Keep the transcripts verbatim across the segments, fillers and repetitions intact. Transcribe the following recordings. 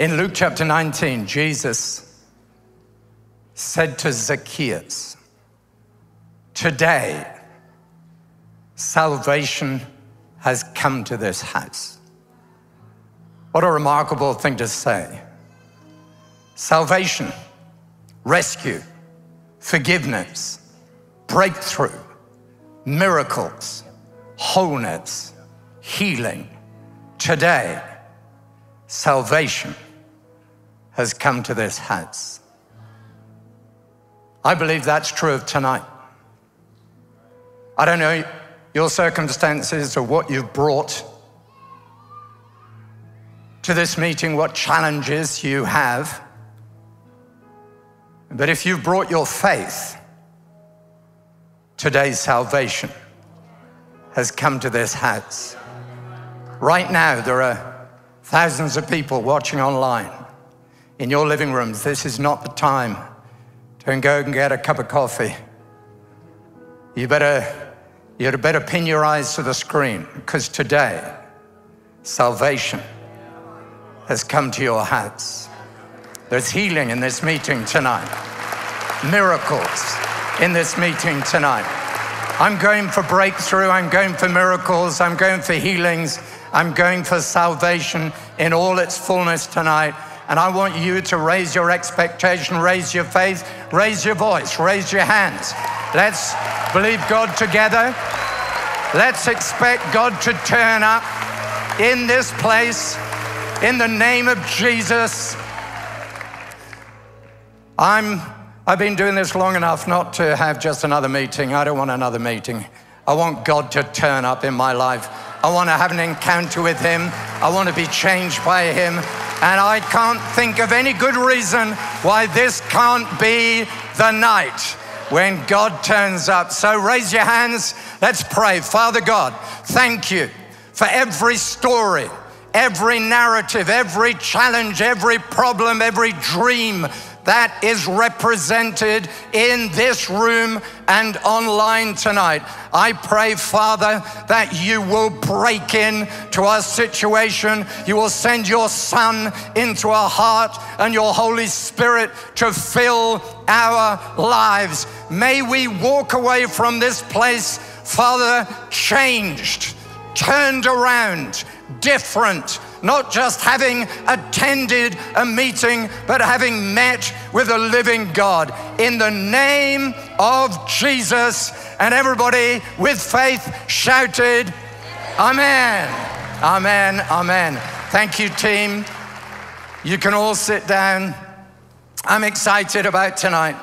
In Luke chapter nineteen, Jesus said to Zacchaeus, "Today, salvation has come to this house." What a remarkable thing to say. Salvation, rescue, forgiveness, breakthrough, miracles, wholeness, healing. Today, salvation has come to this house. I believe that's true of tonight. I don't know your circumstances or what you've brought to this meeting, what challenges you have, but if you've brought your faith, today's salvation has come to this house. Right now, there are thousands of people watching online in your living rooms. This is not the time to go and get a cup of coffee. You better, you'd better pin your eyes to the screen, because today, salvation has come to your house. There's healing in this meeting tonight. Miracles in this meeting tonight. I'm going for breakthrough. I'm going for miracles. I'm going for healings. I'm going for salvation in all its fullness tonight. And I want you to raise your expectation, raise your faith, raise your voice, raise your hands. Let's believe God together. Let's expect God to turn up in this place. In the name of Jesus, I'm, I've been doing this long enough not to have just another meeting. I don't want another meeting. I want God to turn up in my life. I want to have an encounter with him. I want to be changed by him. And I can't think of any good reason why this can't be the night when God turns up. So raise your hands. Let's pray. Father God, thank you for every story, every narrative, every challenge, every problem, every dream that is represented in this room and online tonight. I pray, Father, that you will break in to our situation. You will send your Son into our heart and your Holy Spirit to fill our lives. May we walk away from this place, Father, changed, turned around, different, not just having attended a meeting, but having met with a living God. In the name of Jesus, and everybody with faith shouted, Amen, Amen, Amen. Thank you, team. You can all sit down. I'm excited about tonight.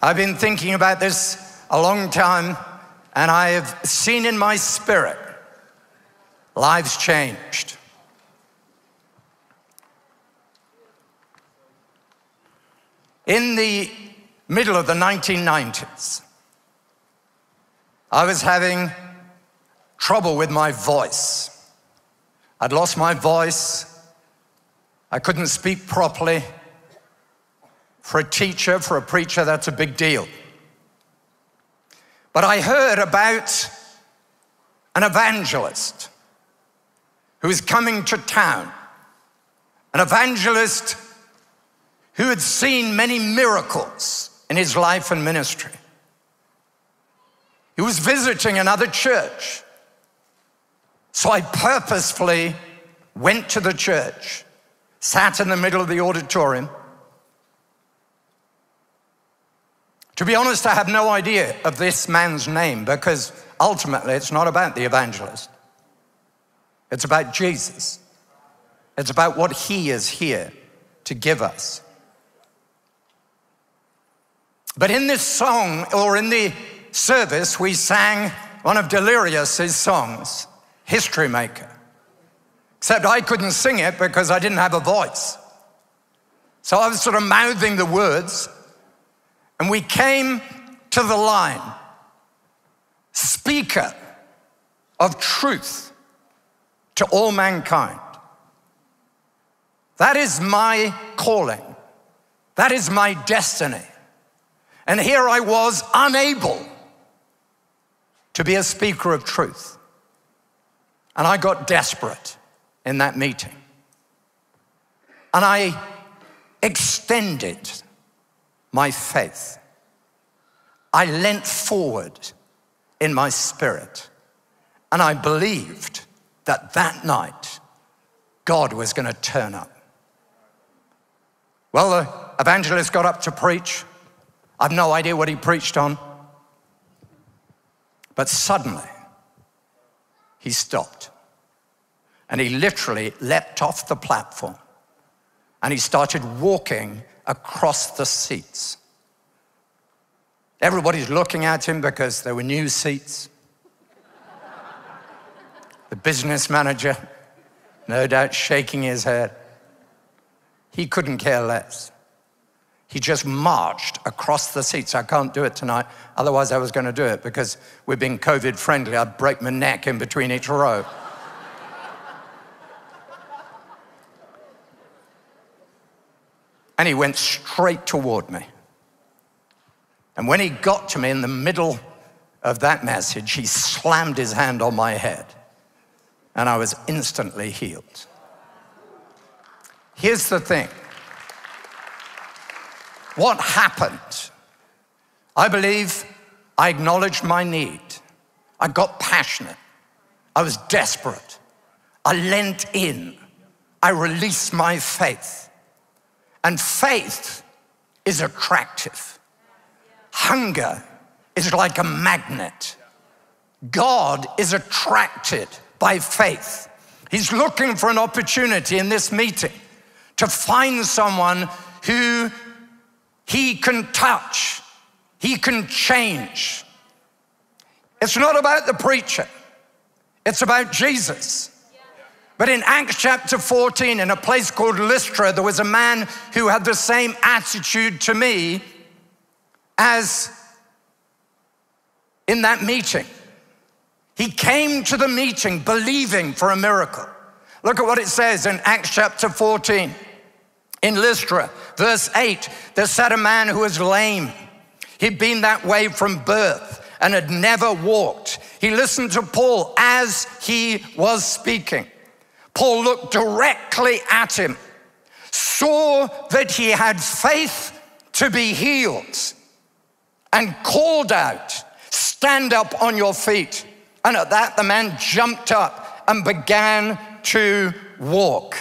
I've been thinking about this a long time, and I have seen in my spirit lives changed. In the middle of the nineteen nineties, I was having trouble with my voice. I'd lost my voice. I couldn't speak properly. For a teacher, for a preacher, that's a big deal. But I heard about an evangelist who was coming to town, an evangelist who had seen many miracles in his life and ministry. He was visiting another church, so I purposefully went to the church, sat in the middle of the auditorium. To be honest, I have no idea of this man's name, because ultimately it's not about the evangelist. It's about Jesus. It's about what he is here to give us. But in this song, or in the service, we sang one of Delirious' songs, History Maker. Except I couldn't sing it because I didn't have a voice. So I was sort of mouthing the words, and we came to the line, "Speaker of truth to all mankind." That is my calling. That is my destiny. And here I was, unable to be a speaker of truth. And I got desperate in that meeting. and I extended my faith. I leant forward in my spirit, and I believed that that night God was going to turn up. Well, the evangelist got up to preach. I've no idea what he preached on. But suddenly, he stopped. And he literally leapt off the platform. And he started walking across the seats. Everybody's looking at him because there were new seats. The business manager, no doubt, shaking his head. He couldn't care less. He just marched across the seats. I can't do it tonight, otherwise I was going to do it because we've been COVID friendly. I'd break my neck in between each row. And he went straight toward me. And when he got to me in the middle of that message, he slammed his hand on my head and I was instantly healed. Here's the thing. What happened? I believe I acknowledged my need. I got passionate. I was desperate. I leant in. I released my faith. And faith is attractive. Hunger is like a magnet. God is attracted by faith. He's looking for an opportunity in this meeting to find someone who he can touch, he can change. It's not about the preacher, it's about Jesus. But in Acts chapter fourteen, in a place called Lystra, there was a man who had the same attitude to me as in that meeting. He came to the meeting believing for a miracle. Look at what it says in Acts chapter fourteen. In Lystra, verse eight, there sat a man who was lame. He'd been that way from birth and had never walked. He listened to Paul as he was speaking. Paul looked directly at him, saw that he had faith to be healed, and called out, "Stand up on your feet." And at that, the man jumped up and began to walk.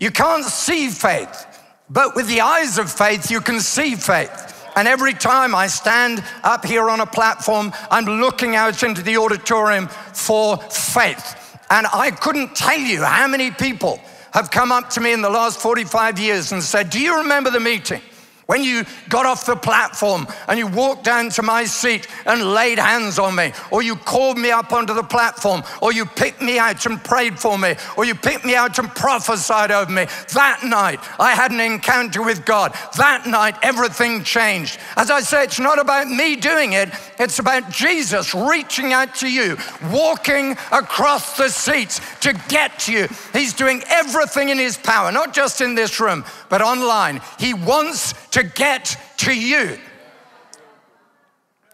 You can't see faith, but with the eyes of faith, you can see faith. And every time I stand up here on a platform, I'm looking out into the auditorium for faith. And I couldn't tell you how many people have come up to me in the last forty-five years and said, "Do you remember the meeting when you got off the platform and you walked down to my seat and laid hands on me, or you called me up onto the platform, or you picked me out and prayed for me, or you picked me out and prophesied over me? That night, I had an encounter with God. That night, everything changed." As I say, it's not about me doing it, it's about Jesus reaching out to you, walking across the seats to get to you. He's doing everything in his power, not just in this room, but online. He wants to get to you.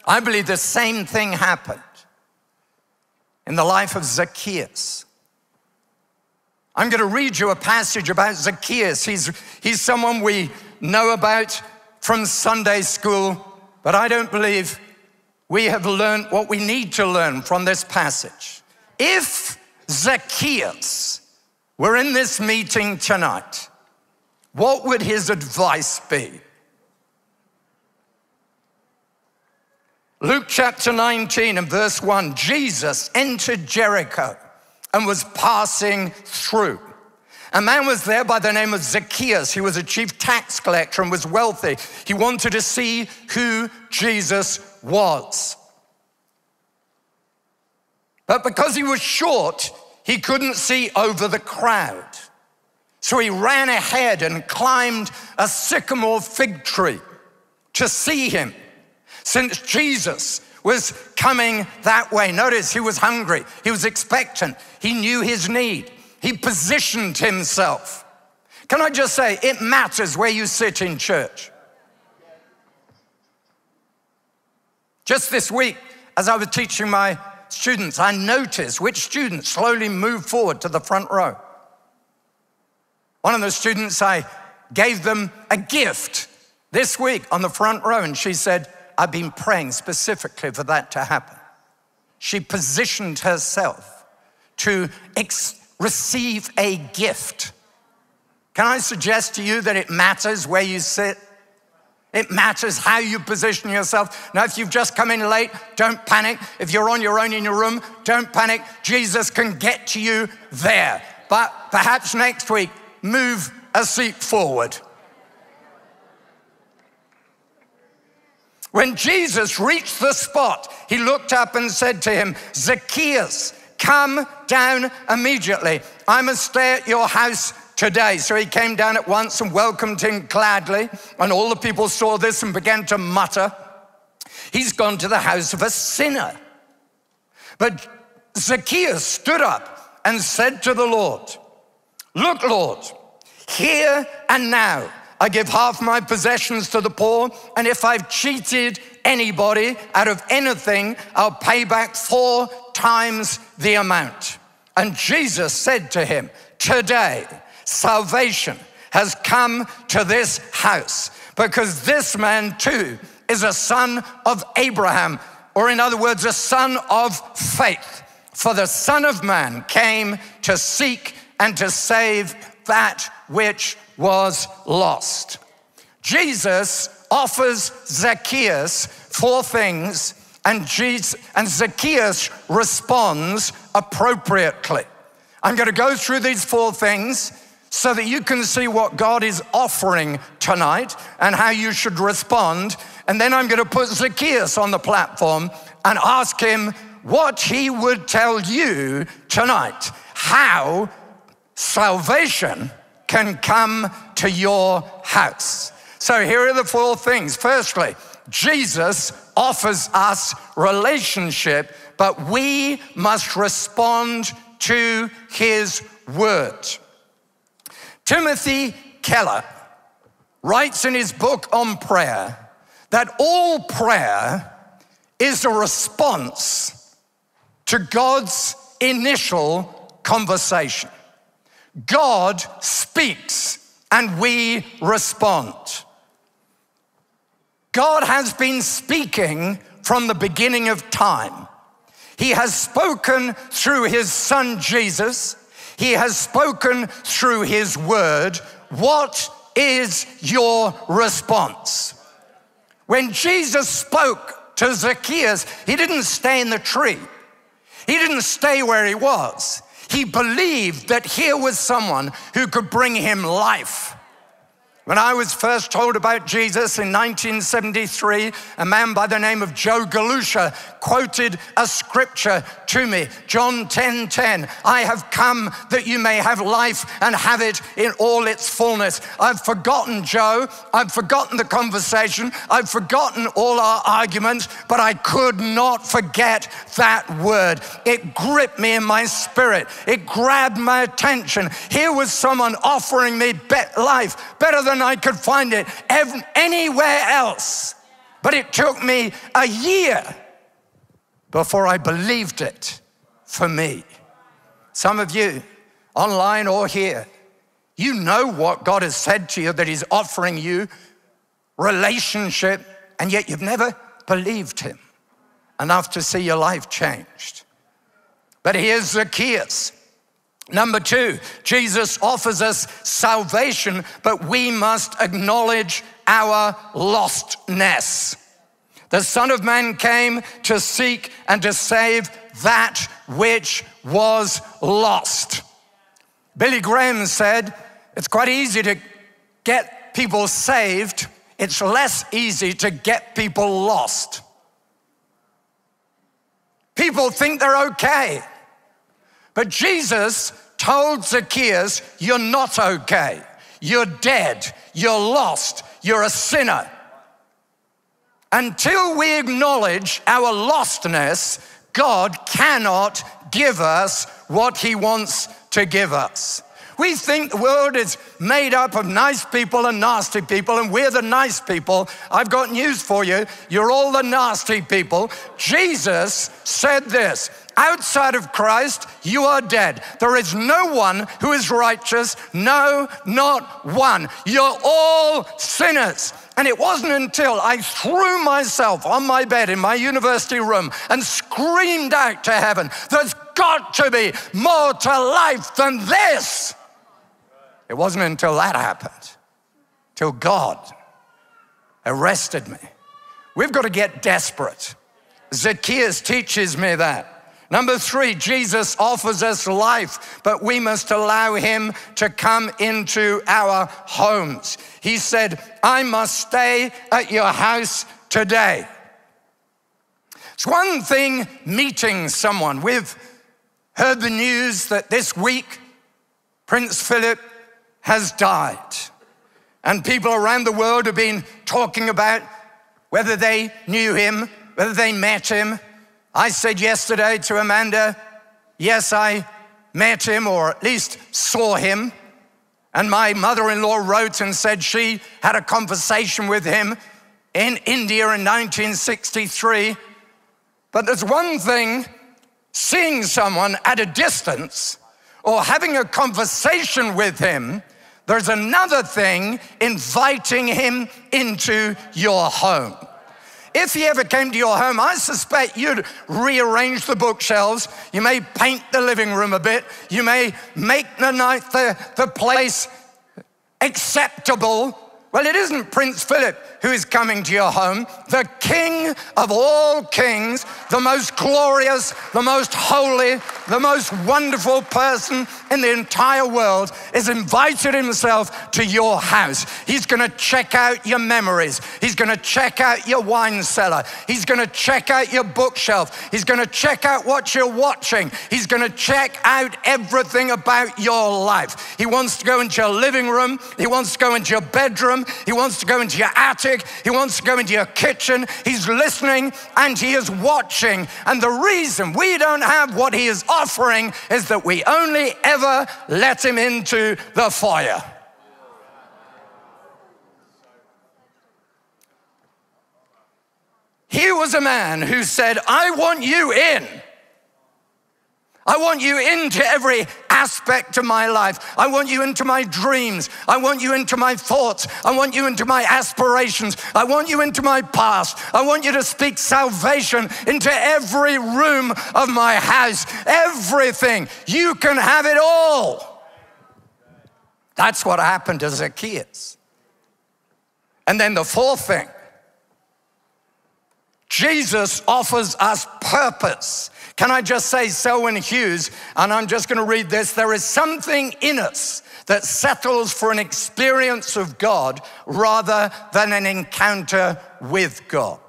I believe the same thing happened in the life of Zacchaeus. I'm going to read you a passage about Zacchaeus. He's, he's someone we know about from Sunday school, but I don't believe we have learned what we need to learn from this passage. If Zacchaeus were in this meeting tonight, what would his advice be? Luke chapter nineteen and verse one, Jesus entered Jericho and was passing through. A man was there by the name of Zacchaeus. He was a chief tax collector and was wealthy. He wanted to see who Jesus was. But because he was short, he couldn't see over the crowd. So he ran ahead and climbed a sycamore fig tree to see him, since Jesus was coming that way. Notice he was hungry, he was expectant, he knew his need, he positioned himself. Can I just say, it matters where you sit in church. Just this week, as I was teaching my students, I noticed which students slowly moved forward to the front row. One of the students, I gave them a gift this week on the front row, and she said, I've been praying specifically for that to happen. She positioned herself to ex- receive a gift. Can I suggest to you that it matters where you sit? It matters how you position yourself. Now, if you've just come in late, don't panic. If you're on your own in your room, don't panic. Jesus can get to you there. But perhaps next week, move a seat forward. When Jesus reached the spot, he looked up and said to him, Zacchaeus, come down immediately. I must stay at your house today. So he came down at once and welcomed him gladly. And all the people saw this and began to mutter, he's gone to the house of a sinner. But Zacchaeus stood up and said to the Lord, look, Lord, here and now I give half my possessions to the poor, and if I've cheated anybody out of anything, I'll pay back four times the amount. And Jesus said to him, today, salvation has come to this house, because this man too is a son of Abraham, or in other words, a son of faith. For the Son of Man came to seek and to save that which was lost. Jesus offers Zacchaeus four things, and Jesus, and Zacchaeus responds appropriately. I'm going to go through these four things so that you can see what God is offering tonight and how you should respond. And then I'm going to put Zacchaeus on the platform and ask him what he would tell you tonight, how salvation can come to your house. So here are the four things. Firstly, Jesus offers us relationship, but we must respond to his word. Timothy Keller writes in his book on prayer that all prayer is a response to God's initial conversation. God speaks and we respond. God has been speaking from the beginning of time. He has spoken through his Son Jesus. He has spoken through his word. What is your response? When Jesus spoke to Zacchaeus, he didn't stay in the tree. He didn't stay where he was. He believed that here was someone who could bring him life. When I was first told about Jesus in nineteen seventy-three, a man by the name of Joe Galusha quoted a scripture to me, John ten ten. I have come that you may have life and have it in all its fullness. I've forgotten Joe, I've forgotten the conversation, I've forgotten all our arguments, but I could not forget that word. It gripped me in my spirit. It grabbed my attention. Here was someone offering me life, better than I could find it anywhere else. But it took me a year before I believed it for me. Some of you, online or here, you know what God has said to you, that he's offering you relationship, and yet you've never believed him enough to see your life changed. But here's Zacchaeus. Number two, Jesus offers us salvation, but we must acknowledge our lostness. The Son of Man came to seek and to save that which was lost. Billy Graham said, it's quite easy to get people saved. It's less easy to get people lost. People think they're okay. But Jesus told Zacchaeus, you're not okay. You're dead. You're lost. You're a sinner. Until we acknowledge our lostness, God cannot give us what he wants to give us. We think the world is made up of nice people and nasty people, and we're the nice people. I've got news for you. You're all the nasty people. Jesus said this, Outside of Christ, you are dead. There is no one who is righteous. No, not one. You're all sinners. And it wasn't until I threw myself on my bed in my university room and screamed out to heaven, there's got to be more to life than this. It wasn't until that happened, till God arrested me. We've got to get desperate. Zacchaeus teaches me that. Number three, Jesus offers us life, but we must allow him to come into our homes. He said, I must stay at your house today. It's one thing meeting someone. We've heard the news that this week, Prince Philip has died. And people around the world have been talking about whether they knew him, whether they met him. I said yesterday to Amanda, yes, I met him, or at least saw him. And my mother-in-law wrote and said she had a conversation with him in India in nineteen sixty-three. But there's one thing, seeing someone at a distance or having a conversation with him. There's another thing, inviting him into your home. If he ever came to your home, I suspect you'd rearrange the bookshelves. You may paint the living room a bit. You may make the night, the, the place acceptable. Well, it isn't Prince Philip who is coming to your home. The King of all kings, the most glorious, the most holy, the most wonderful person in the entire world is invited himself to your house. He's gonna check out your memories. He's gonna check out your wine cellar. He's gonna check out your bookshelf. He's gonna check out what you're watching. He's gonna check out everything about your life. He wants to go into your living room. He wants to go into your bedroom. He wants to go into your attic. He wants to go into your kitchen. He's listening and he is watching. And the reason we don't have what he is offering is that we only ever let him into the fire. Here was a man who said, I want you in. I want you into every aspect of my life. I want you into my dreams. I want you into my thoughts. I want you into my aspirations. I want you into my past. I want you to speak salvation into every room of my house. Everything. You can have it all. That's what happened to Zacchaeus. And then the fourth thing. Jesus offers us purpose. Can I just say, Selwyn Hughes, and I'm just going to read this, there is something in us that settles for an experience of God rather than an encounter with God.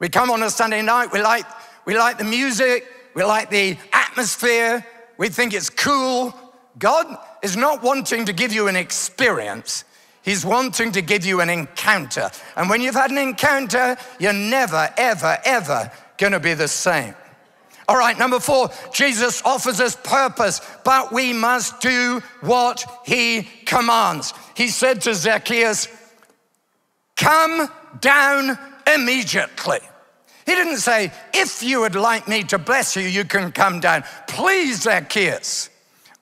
We come on a Sunday night, we like, we like the music, we like the atmosphere, we think it's cool. God is not wanting to give you an experience. He's wanting to give you an encounter. And when you've had an encounter, you're never, ever, ever going to be the same. All right, number four, Jesus offers us purpose, but we must do what he commands. He said to Zacchaeus, come down immediately. He didn't say, if you would like me to bless you, you can come down. Please, Zacchaeus,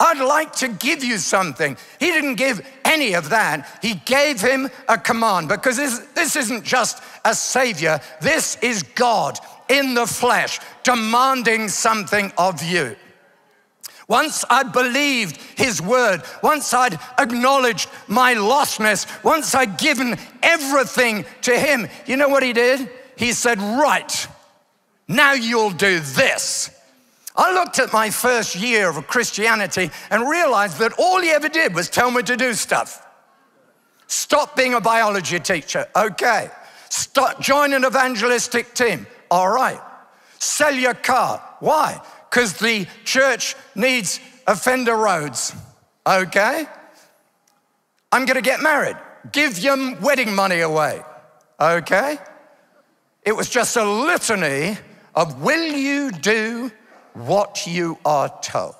I'd like to give you something. He didn't give any of that. He gave him a command, because this, this isn't just a savior. This is God in the flesh, demanding something of you. Once I believed his word, once I'd acknowledged my lostness, once I'd given everything to him, you know what he did? He said, right, now you'll do this. I looked at my first year of Christianity and realized that all he ever did was tell me to do stuff. Stop being a biology teacher, okay. Stop, join an evangelistic team. All right, sell your car. Why? Because the church needs offender roads, okay? I'm gonna get married. Give your wedding money away, okay? It was just a litany of will you do what you are told.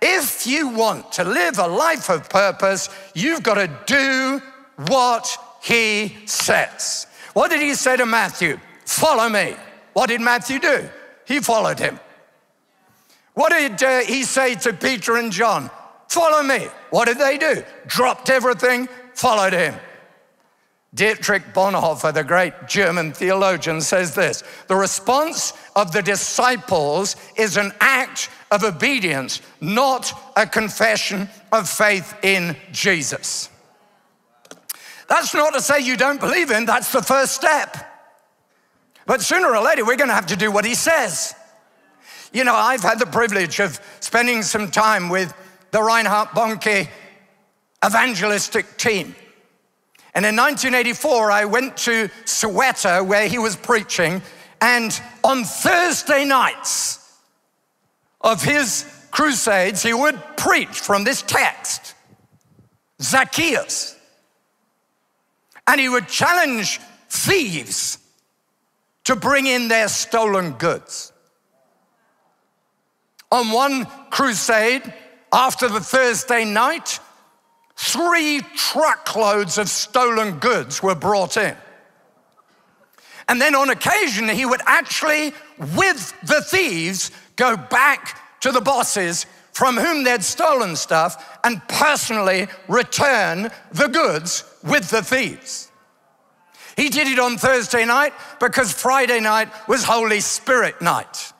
If you want to live a life of purpose, you've gotta do what he says. What did he say to Matthew? Follow me. What did Matthew do? he followed him. What did uh, he say to Peter and John? Follow me. What did they do? Dropped everything, followed him. Dietrich Bonhoeffer, the great German theologian, says this: the response of the disciples is an act of obedience, not a confession of faith in Jesus. That's not to say you don't believe him, that's the first step. But sooner or later, we're gonna have to do what he says. You know, I've had the privilege of spending some time with the Reinhard Bonnke evangelistic team. And in nineteen eighty-four, I went to Soweto where he was preaching, and on Thursday nights of his crusades, he would preach from this text, Zacchaeus. And he would challenge thieves to bring in their stolen goods. On one crusade, after the Thursday night, three truckloads of stolen goods were brought in. And then on occasion, he would actually, with the thieves, go back to the bosses from whom they'd stolen stuff and personally return the goods with the thieves. He did it on Thursday night because Friday night was Holy Spirit night.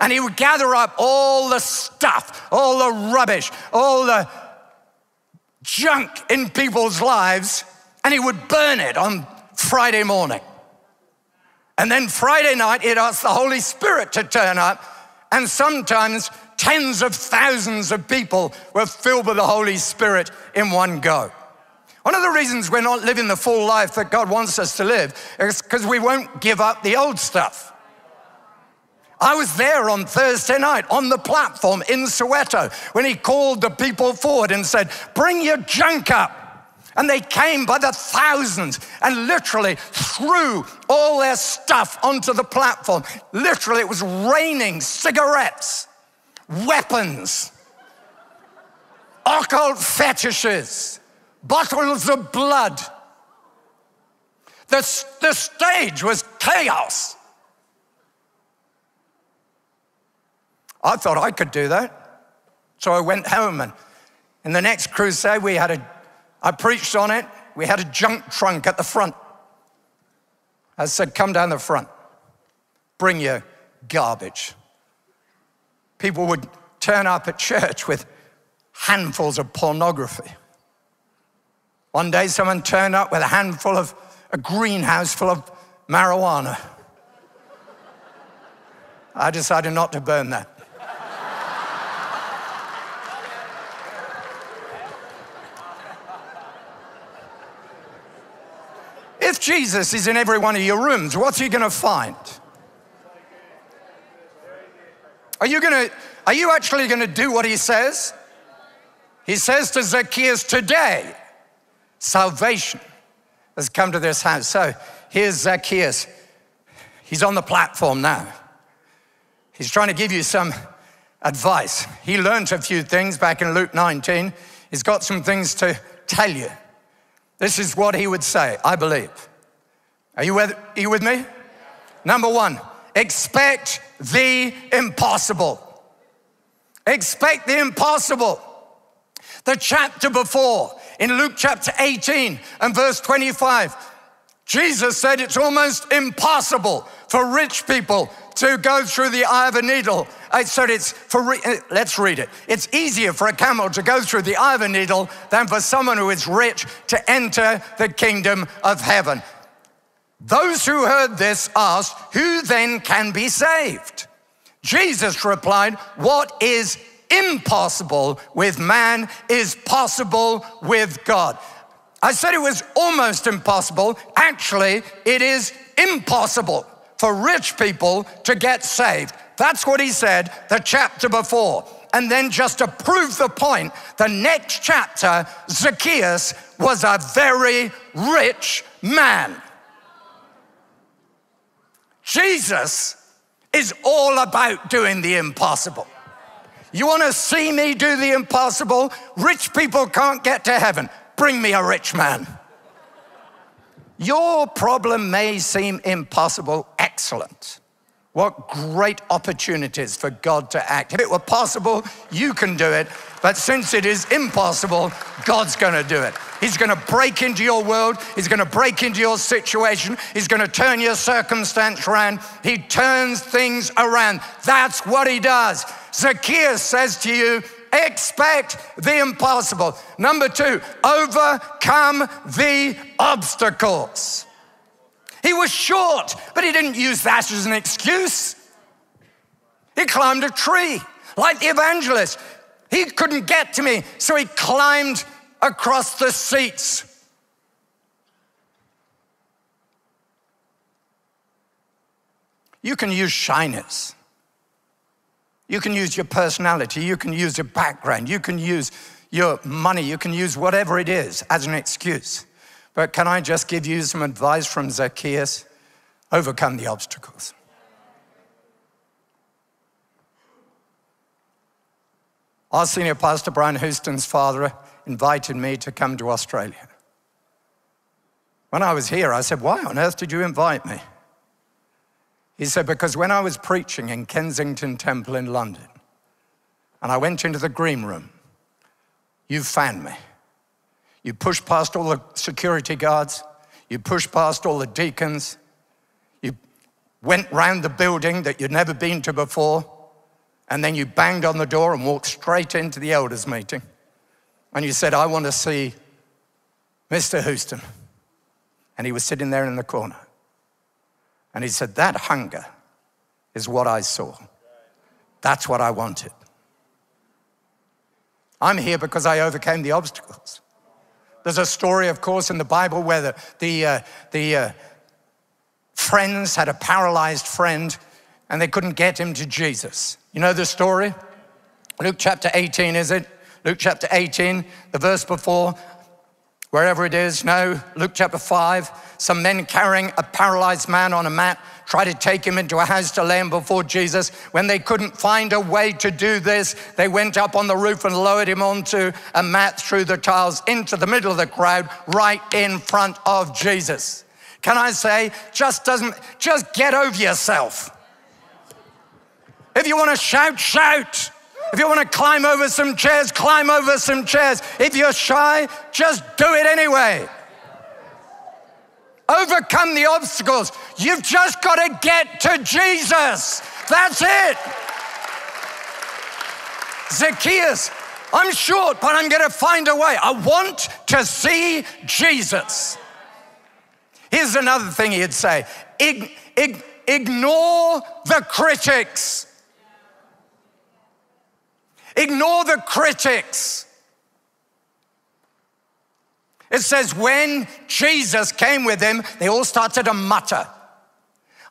And he would gather up all the stuff, all the rubbish, all the junk in people's lives, and he would burn it on Friday morning. And then Friday night, it asked the Holy Spirit to turn up, and sometimes tens of thousands of people were filled with the Holy Spirit in one go. One of the reasons we're not living the full life that God wants us to live is because we won't give up the old stuff. I was there on Thursday night on the platform in Soweto when he called the people forward and said, bring your junk up. And they came by the thousands and literally threw all their stuff onto the platform. Literally, it was raining cigarettes, weapons, occult fetishes, bottles of blood. The, the stage was chaos. I thought I could do that. So I went home, and in the next crusade, we had a, I preached on it. We had a junk trunk at the front. I said, come down the front, bring your garbage. People would turn up at church with handfuls of pornography. One day, someone turned up with a handful of, a greenhouse full of marijuana. I decided not to burn that. If Jesus is in every one of your rooms, what's he gonna find? Are you gonna, are you actually gonna do what he says? He says to Zacchaeus, today, salvation has come to this house. So here's Zacchaeus. He's on the platform now. He's trying to give you some advice. He learned a few things back in Luke nineteen. He's got some things to tell you. This is what he would say, I believe. Are you with, are you with me? Number one, expect the impossible. Expect the impossible. The chapter before, in Luke chapter eighteen and verse twenty-five, Jesus said it's almost impossible for rich people to go through the eye of a needle. I said it's for, re let's read it. It's easier for a camel to go through the eye of a needle than for someone who is rich to enter the kingdom of heaven. Those who heard this asked, who then can be saved? Jesus replied, what is impossible with man is possible with God. I said it was almost impossible. Actually, it is impossible for rich people to get saved. That's what he said the chapter before. And then just to prove the point, the next chapter, Zacchaeus was a very rich man. Jesus is all about doing the impossible. You wanna see me do the impossible? Rich people can't get to heaven. Bring me a rich man. Your problem may seem impossible. Excellent. What great opportunities for God to act. If it were possible, you can do it. But since it is impossible, God's gonna do it. He's gonna break into your world. He's gonna break into your situation. He's gonna turn your circumstance around. He turns things around. That's what he does. Zacchaeus says to you, expect the impossible. Number two, overcome the obstacles. He was short, but he didn't use that as an excuse. He climbed a tree, like the evangelist. He couldn't get to me, so he climbed across the seats. You can use shyness. You can use your personality. You can use your background. You can use your money. You can use whatever it is as an excuse. But can I just give you some advice from Zacchaeus? Overcome the obstacles. Our senior pastor, Brian Houston's father, invited me to come to Australia. When I was here, I said, why on earth did you invite me? He said, because when I was preaching in Kensington Temple in London, and I went into the green room, you found me. You pushed past all the security guards. You pushed past all the deacons. You went round the building that you'd never been to before. And then you banged on the door and walked straight into the elders' meeting. And you said, I want to see Mister Houston. And he was sitting there in the corner. And he said, that hunger is what I saw. That's what I wanted. I'm here because I overcame the obstacles. There's a story, of course, in the Bible where the, the, uh, the uh, friends had a paralyzed friend and they couldn't get him to Jesus. You know the story? Luke chapter eighteen, is it? Luke chapter eighteen, the verse before, wherever it is. No, Luke chapter five, some men carrying a paralyzed man on a mat try to take him into a house to lay him before Jesus. When they couldn't find a way to do this, they went up on the roof and lowered him onto a mat through the tiles into the middle of the crowd, right in front of Jesus. Can I say, just doesn't, just get over yourself. If you want to shout, shout. If you want to climb over some chairs, climb over some chairs. If you're shy, just do it anyway. Overcome the obstacles. You've just got to get to Jesus. That's it. Zacchaeus, I'm short, but I'm going to find a way. I want to see Jesus. Here's another thing he'd say. Ig- ig- ignore the critics. Ignore the critics. It says when Jesus came with him, they all started to mutter.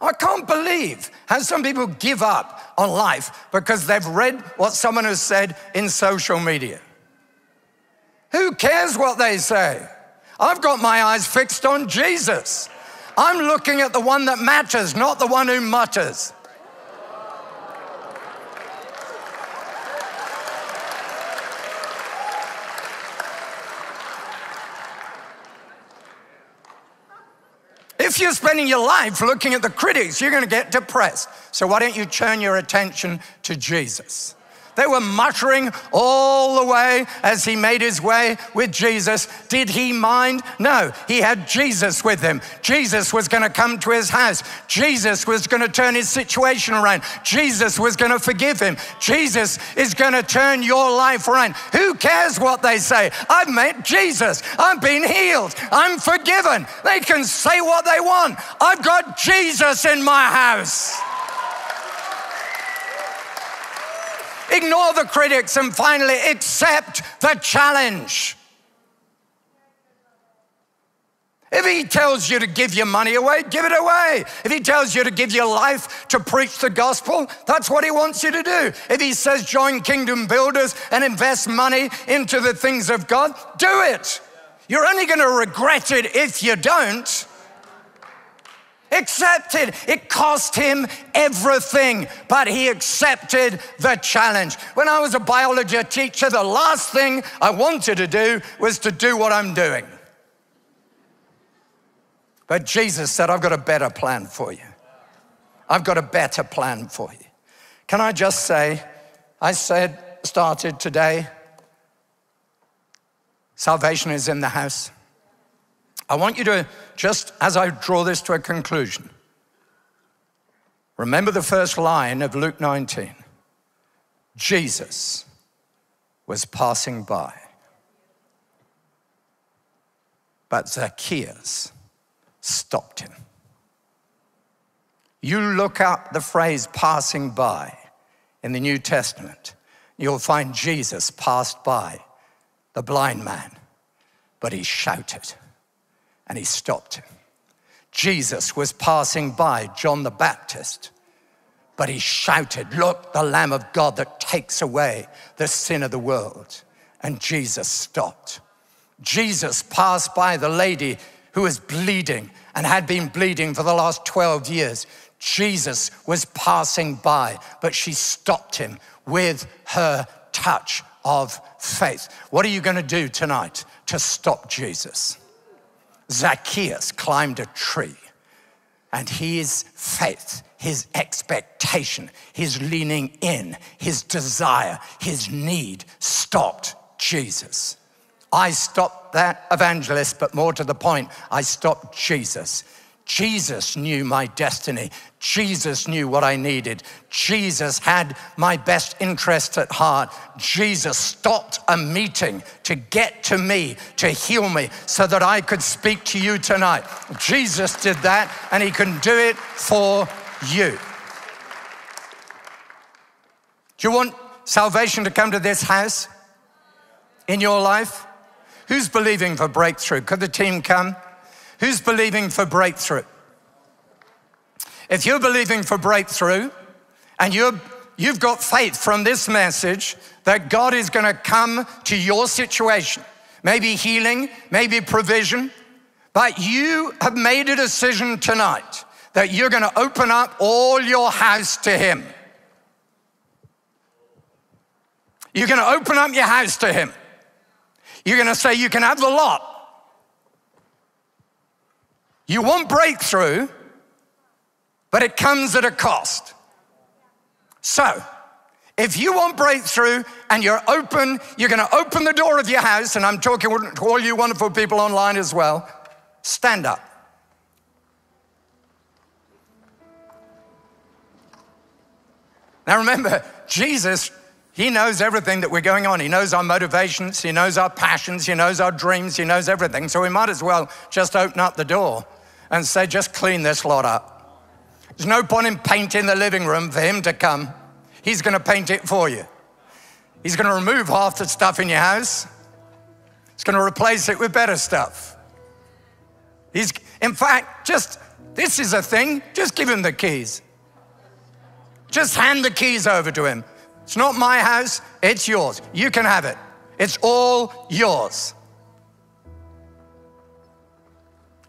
I can't believe how some people give up on life because they've read what someone has said in social media. Who cares what they say? I've got my eyes fixed on Jesus. I'm looking at the one that matters, not the one who mutters. If you're spending your life looking at the critics, you're going to get depressed. So why don't you turn your attention to Jesus? They were muttering all the way as he made his way with Jesus. Did he mind? No, he had Jesus with him. Jesus was going to come to his house. Jesus was going to turn his situation around. Jesus was going to forgive him. Jesus is going to turn your life around. Who cares what they say? I've met Jesus. I've been healed. I'm forgiven. They can say what they want. I've got Jesus in my house. Ignore the critics, and finally, accept the challenge. If he tells you to give your money away, give it away. If he tells you to give your life to preach the gospel, that's what he wants you to do. If he says join Kingdom Builders and invest money into the things of God, do it. You're only going to regret it if you don't. Accepted. It cost him everything, but he accepted the challenge. When I was a biology teacher, the last thing I wanted to do was to do what I'm doing. But Jesus said, I've got a better plan for you. I've got a better plan for you. Can I just say, I said, started today, salvation is in the house. I want you to, just as I draw this to a conclusion, remember the first line of Luke nineteen. Jesus was passing by, but Zacchaeus stopped him. You look up the phrase passing by in the New Testament, you'll find Jesus passed by the blind man, but he shouted and he stopped him. Jesus was passing by John the Baptist, but he shouted, "Look, the Lamb of God that takes away the sin of the world." And Jesus stopped. Jesus passed by the lady who was bleeding and had been bleeding for the last twelve years. Jesus was passing by, but she stopped him with her touch of faith. What are you going to do tonight to stop Jesus? Zacchaeus climbed a tree, and his faith, his expectation, his leaning in, his desire, his need stopped Jesus. I stopped that evangelist, but more to the point, I stopped Jesus. Jesus knew my destiny. Jesus knew what I needed. Jesus had my best interests at heart. Jesus stopped a meeting to get to me, to heal me, so that I could speak to you tonight. Jesus did that, and he can do it for you. Do you want salvation to come to this house in your life? Who's believing for breakthrough? Could the team come? Who's believing for breakthrough? If you're believing for breakthrough and you're, you've got faith from this message that God is going to come to your situation, maybe healing, maybe provision, but you have made a decision tonight that you're going to open up all your house to him. You're going to open up your house to him. You're going to say, you can have the lot. You want breakthrough, but it comes at a cost. So, if you want breakthrough and you're open, you're going to open the door of your house, and I'm talking to all you wonderful people online as well, stand up. Now remember, Jesus, he knows everything that we're going on. He knows our motivations, he knows our passions, he knows our dreams, he knows everything. So we might as well just open up the door and say, just clean this lot up. There's no point in painting the living room for him to come. He's gonna paint it for you. He's gonna remove half the stuff in your house. He's gonna replace it with better stuff. He's, in fact, just, this is a thing, just give him the keys. Just hand the keys over to him. It's not my house, it's yours. You can have it. It's all yours.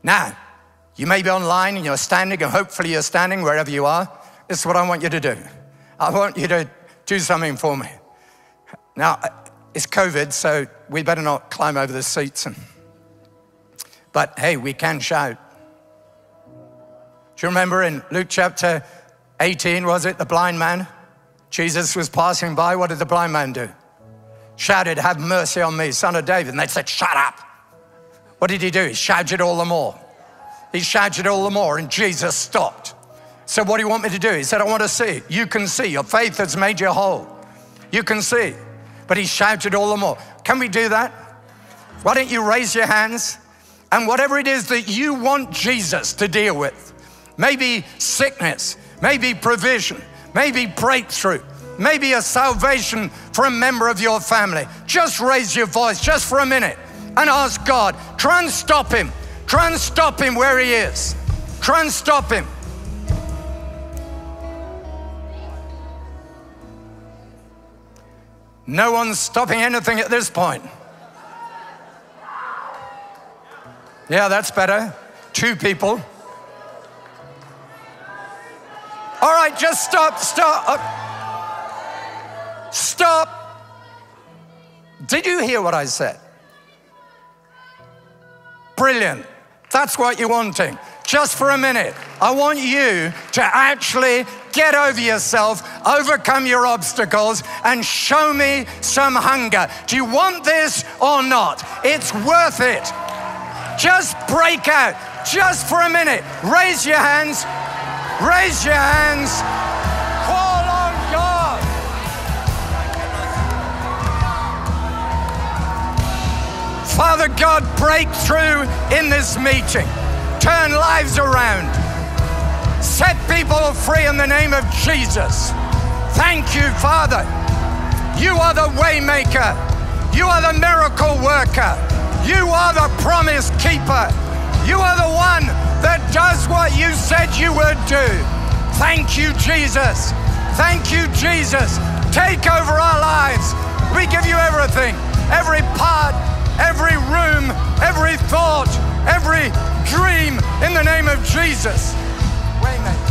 Now, you may be online and you're standing, and hopefully you're standing wherever you are. This is what I want you to do. I want you to do something for me. Now, it's COVID, so we better not climb over the seats. And, but hey, we can shout. Do you remember in Luke chapter eighteen, was it, the blind man? Jesus was passing by. What did the blind man do? Shouted, "Have mercy on me, son of David." And they said, "Shut up." What did he do? He shouted all the more. He shouted all the more, and Jesus stopped. So what do you want me to do? He said, "I want to see." You can see. Your faith has made you whole. You can see. But he shouted all the more. Can we do that? Why don't you raise your hands? And whatever it is that you want Jesus to deal with, maybe sickness, maybe provision, maybe breakthrough, maybe a salvation for a member of your family. Just raise your voice just for a minute and ask God, try and stop him. Try and stop him where he is. Try and stop him. No one's stopping anything at this point. Yeah, that's better. Two people. All right, just stop, stop. Oh. Stop. Did you hear what I said? Brilliant. That's what you're wanting. Just for a minute. I want you to actually get over yourself, overcome your obstacles, and show me some hunger. Do you want this or not? It's worth it. Just break out, just for a minute. Raise your hands, raise your hands. Call on God. Father God, break through in this meeting. Turn lives around. Set people free in the name of Jesus. Thank you, Father. You are the way maker. You are the miracle worker. You are the promise keeper. You are the one that does what you said you would do. Thank you, Jesus. Thank you, Jesus. Take over our lives. We give you everything, every part, every room, every thought, every dream in the name of Jesus. Waymaker.